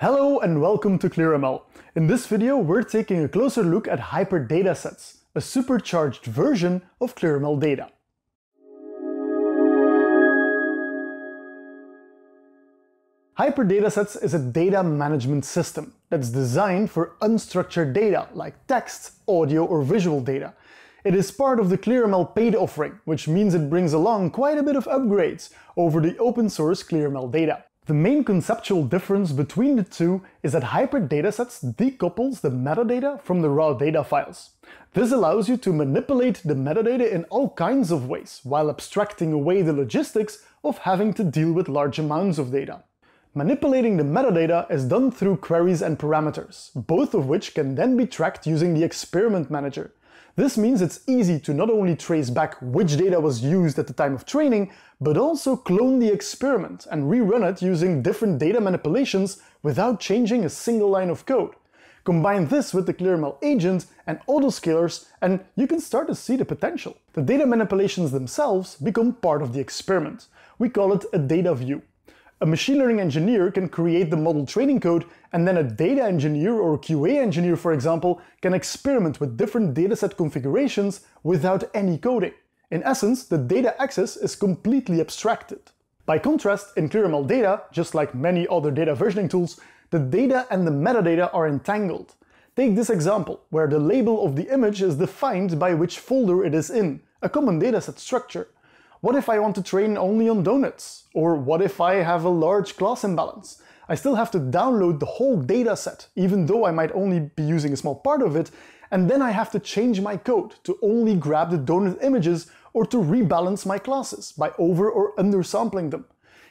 Hello and welcome to ClearML. In this video, we're taking a closer look at HyperDatasets, a supercharged version of ClearML Data. HyperDatasets is a data management system that's designed for unstructured data like text, audio, or visual data. It is part of the ClearML paid offering, which means it brings along quite a bit of upgrades over the open source ClearML Data. The main conceptual difference between the two is that HyperDatasets decouples the metadata from the raw data files. This allows you to manipulate the metadata in all kinds of ways, while abstracting away the logistics of having to deal with large amounts of data. Manipulating the metadata is done through queries and parameters, both of which can then be tracked using the experiment manager. This means it's easy to not only trace back which data was used at the time of training, but also clone the experiment and rerun it using different data manipulations without changing a single line of code. Combine this with the ClearML Agent and autoscalers, and you can start to see the potential. The data manipulations themselves become part of the experiment. We call it a data view. A machine learning engineer can create the model training code, and then a data engineer or QA engineer, for example, can experiment with different dataset configurations without any coding. In essence, the data access is completely abstracted. By contrast, in ClearML Data, just like many other data versioning tools, the data and the metadata are entangled. Take this example, where the label of the image is defined by which folder it is in, a common dataset structure. What if I want to train only on donuts? Or what if I have a large class imbalance? I still have to download the whole dataset, even though I might only be using a small part of it, and then I have to change my code to only grab the donut images or to rebalance my classes by over or undersampling them.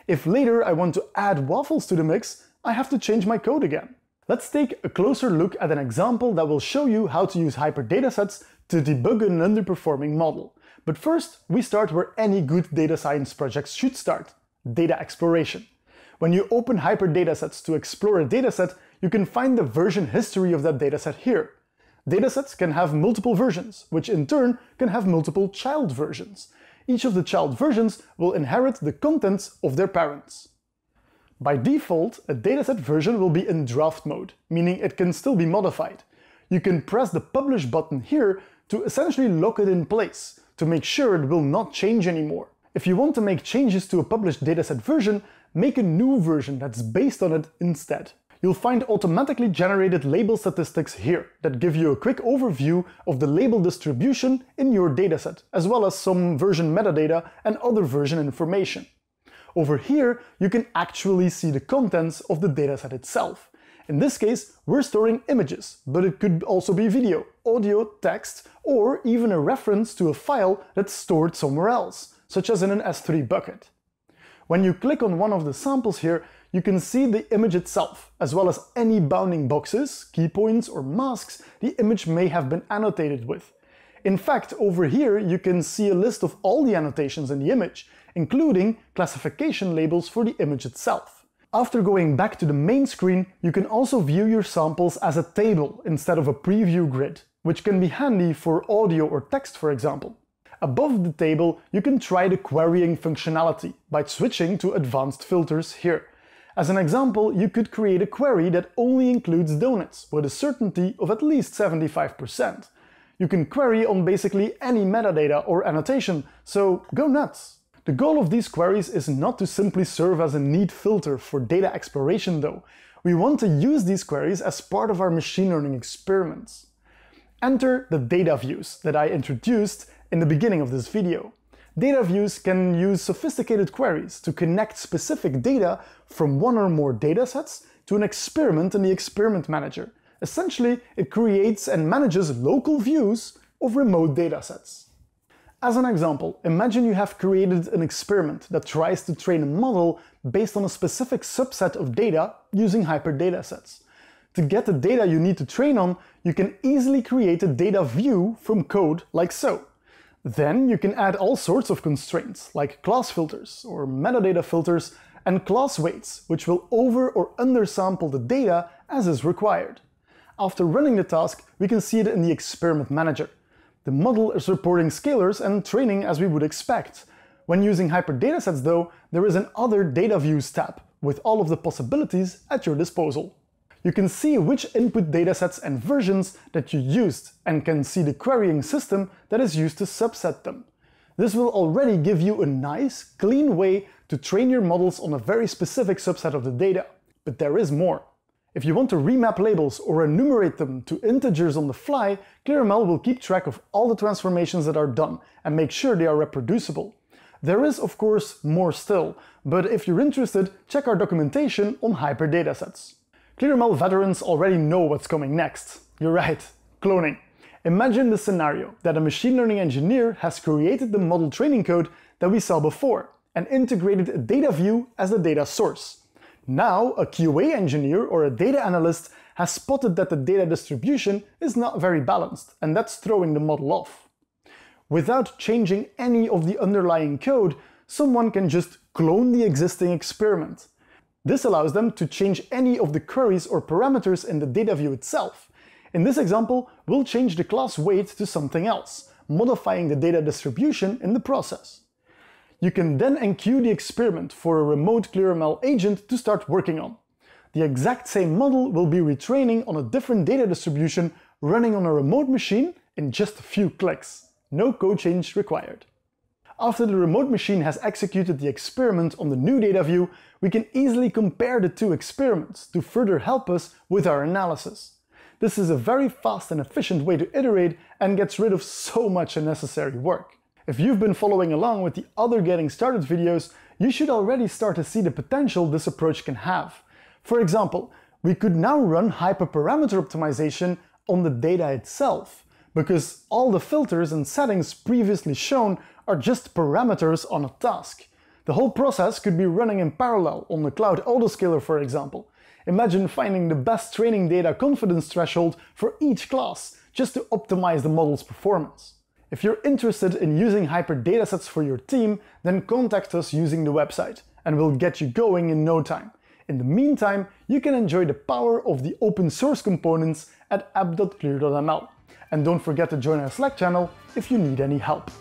If later I want to add waffles to the mix, I have to change my code again. Let's take a closer look at an example that will show you how to use HyperDatasets to debug an underperforming model. But first, we start where any good data science projects should start, data exploration. When you open HyperDatasets to explore a dataset, you can find the version history of that dataset here. Datasets can have multiple versions, which in turn can have multiple child versions. Each of the child versions will inherit the contents of their parents. By default, a dataset version will be in draft mode, meaning it can still be modified. You can press the publish button here to essentially lock it in place, to make sure it will not change anymore. If you want to make changes to a published dataset version, make a new version that's based on it instead. You'll find automatically generated label statistics here that give you a quick overview of the label distribution in your dataset, as well as some version metadata and other version information. Over here, you can actually see the contents of the dataset itself. In this case, we're storing images, but it could also be video, audio, text, or even a reference to a file that's stored somewhere else, such as in an S3 bucket. When you click on one of the samples here, you can see the image itself, as well as any bounding boxes, key points, or masks the image may have been annotated with. In fact, over here you can see a list of all the annotations in the image, including classification labels for the image itself. After going back to the main screen, you can also view your samples as a table instead of a preview grid, which can be handy for audio or text, for example. Above the table, you can try the querying functionality by switching to advanced filters here. As an example, you could create a query that only includes donuts with a certainty of at least 75%. You can query on basically any metadata or annotation, so go nuts! The goal of these queries is not to simply serve as a neat filter for data exploration though. We want to use these queries as part of our machine learning experiments. Enter the data views that I introduced in the beginning of this video. Data views can use sophisticated queries to connect specific data from one or more datasets to an experiment in the experiment manager. Essentially, it creates and manages local views of remote datasets. As an example, imagine you have created an experiment that tries to train a model based on a specific subset of data using HyperDatasets. To get the data you need to train on, you can easily create a data view from code like so. Then you can add all sorts of constraints, like class filters or metadata filters and class weights, which will over or undersample the data as is required. After running the task, we can see it in the experiment manager. The model is reporting scalars and training as we would expect. When using HyperDatasets though, there is an Other Data Views tab, with all of the possibilities at your disposal. You can see which input datasets and versions that you used and can see the querying system that is used to subset them. This will already give you a nice, clean way to train your models on a very specific subset of the data. But there is more. If you want to remap labels or enumerate them to integers on the fly, ClearML will keep track of all the transformations that are done and make sure they are reproducible. There is, of course, more still, but if you're interested, check our documentation on HyperDatasets. ClearML veterans already know what's coming next. You're right, cloning. Imagine the scenario that a machine learning engineer has created the model training code that we saw before and integrated a data view as the data source. Now a QA engineer or a data analyst has spotted that the data distribution is not very balanced, and that's throwing the model off. Without changing any of the underlying code, someone can just clone the existing experiment. This allows them to change any of the queries or parameters in the data view itself. In this example, we'll change the class weight to something else, modifying the data distribution in the process. You can then enqueue the experiment for a remote ClearML agent to start working on. The exact same model will be retraining on a different data distribution running on a remote machine in just a few clicks. No code change required. After the remote machine has executed the experiment on the new data view, we can easily compare the two experiments to further help us with our analysis. This is a very fast and efficient way to iterate and gets rid of so much unnecessary work. If you've been following along with the other Getting Started videos, you should already start to see the potential this approach can have. For example, we could now run hyperparameter optimization on the data itself, because all the filters and settings previously shown are just parameters on a task. The whole process could be running in parallel on the cloud autoscaler, for example. Imagine finding the best training data confidence threshold for each class just to optimize the model's performance. If you're interested in using HyperDatasets for your team, then contact us using the website and we'll get you going in no time. In the meantime, you can enjoy the power of the open source components at app.clear.ml. And don't forget to join our Slack channel if you need any help.